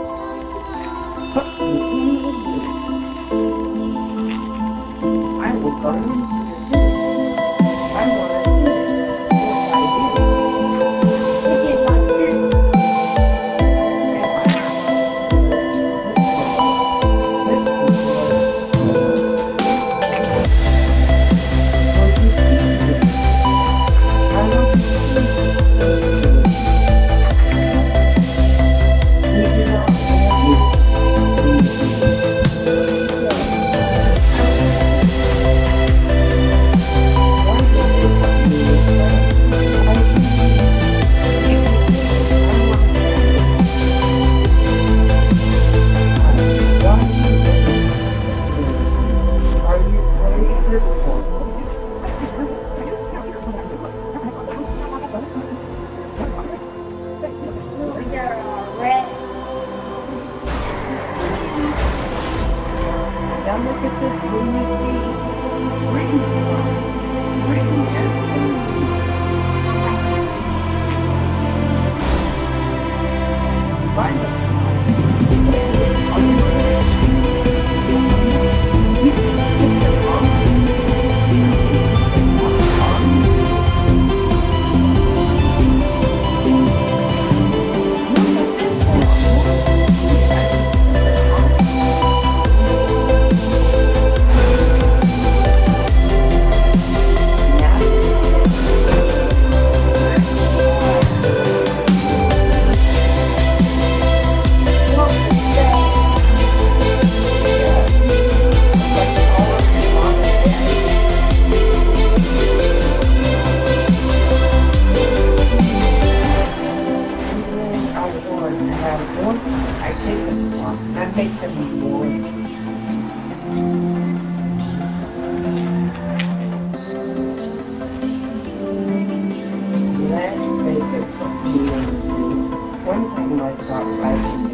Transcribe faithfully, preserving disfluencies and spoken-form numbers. I will go I will One thing I thought I